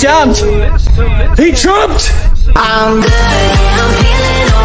He jumped! I'm good, I'm feeling